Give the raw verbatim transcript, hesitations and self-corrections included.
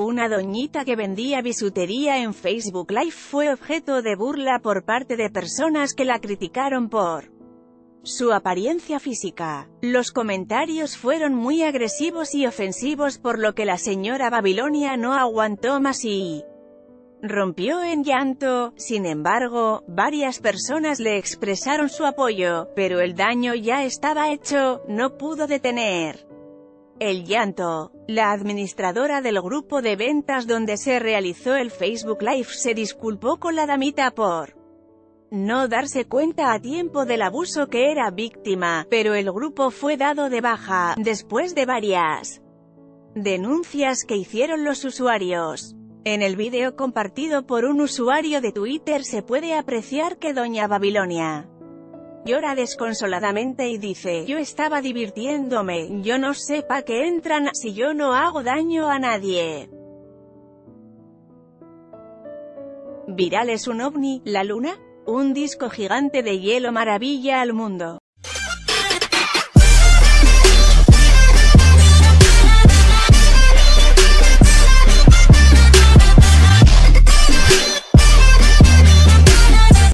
Una doñita que vendía bisutería en Facebook Live fue objeto de burla por parte de personas que la criticaron por su apariencia física. Los comentarios fueron muy agresivos y ofensivos, por lo que la señora Babilonia no aguantó más y rompió en llanto. Sin embargo, varias personas le expresaron su apoyo, pero el daño ya estaba hecho, no pudo detener el llanto. La administradora del grupo de ventas donde se realizó el Facebook Live se disculpó con la damita por no darse cuenta a tiempo del abuso que era víctima, pero el grupo fue dado de baja, después de varias denuncias que hicieron los usuarios. En el video compartido por un usuario de Twitter se puede apreciar que doña Babilonia llora desconsoladamente y dice: yo estaba divirtiéndome, yo no sé pa' qué entran, si yo no hago daño a nadie. Viral es un ovni, la luna, un disco gigante de hielo maravilla al mundo.